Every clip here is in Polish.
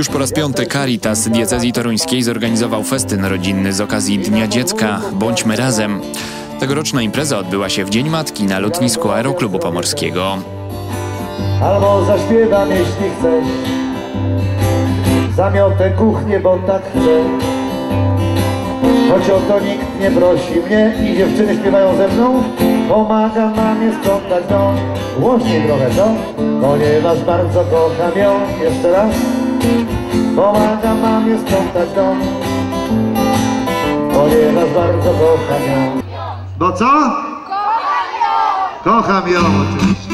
Już po raz piąty Caritas Diecezji Toruńskiej zorganizował festyn rodzinny z okazji Dnia Dziecka Bądźmy Razem. Tegoroczna impreza odbyła się w Dzień Matki na lotnisku Aeroklubu Pomorskiego. Albo zaśpiewam, jeśli chcesz, zamiotę kuchnię, bo tak chcę, choć o to nikt nie prosi mnie i dziewczyny śpiewają ze mną. Pomagam mamie sprzątać dom, głośniej trochę to, ponieważ bardzo kocham ją. Jeszcze raz. Pomagam mamie sprzątać dom, ponieważ bardzo kocham ją. Bo co? Kocham ją! Kocham ją, oczywiście.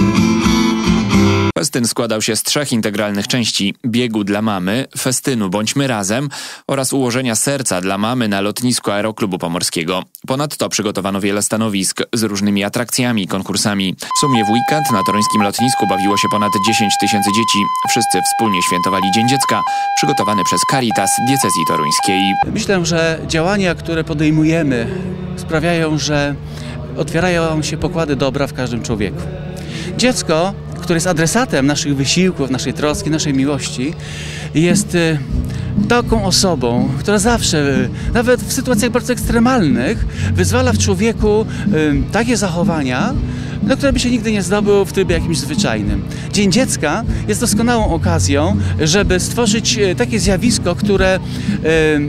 Festyn składał się z 3 integralnych części: biegu dla mamy, festynu Bądźmy Razem oraz ułożenia serca dla mamy na lotnisku Aeroklubu Pomorskiego. Ponadto przygotowano wiele stanowisk z różnymi atrakcjami i konkursami. W sumie w weekend na toruńskim lotnisku bawiło się ponad 10 000 dzieci. Wszyscy wspólnie świętowali Dzień Dziecka, przygotowany przez Caritas Diecezji Toruńskiej. Myślę, że działania, które podejmujemy, sprawiają, że otwierają się pokłady dobra w każdym człowieku. Dziecko, które jest adresatem naszych wysiłków, naszej troski, naszej miłości, jest taką osobą, która zawsze, nawet w sytuacjach bardzo ekstremalnych, wyzwala w człowieku takie zachowania, na które by się nigdy nie zdobył w trybie jakimś zwyczajnym. Dzień Dziecka jest doskonałą okazją, żeby stworzyć takie zjawisko, które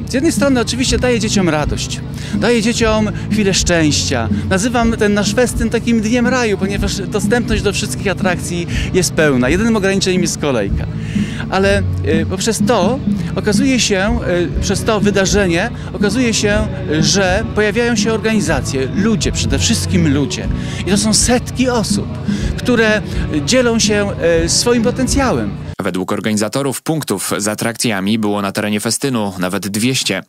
z jednej strony oczywiście daje dzieciom radość, daje dzieciom chwilę szczęścia. Nazywam ten nasz festyn takim dniem raju, ponieważ dostępność do wszystkich atrakcji jest pełna. Jedynym ograniczeniem jest kolejka. Ale poprzez to okazuje się, przez to wydarzenie okazuje się, że pojawiają się organizacje, ludzie, przede wszystkim ludzie. I to są setki osób, które dzielą się swoim potencjałem. Według organizatorów punktów z atrakcjami było na terenie festynu nawet 200.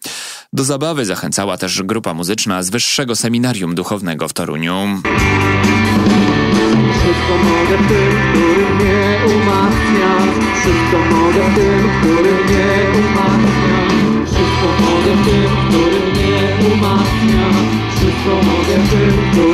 Do zabawy zachęcała też grupa muzyczna z Wyższego Seminarium Duchownego w Toruniu. Wszystko mogę w tym, który mnie umacnia. Wszystko mogę w tym, który mnie umacnia. Wszystko mogę w tym, który mnie umacnia. Wszystko mogę w tym, który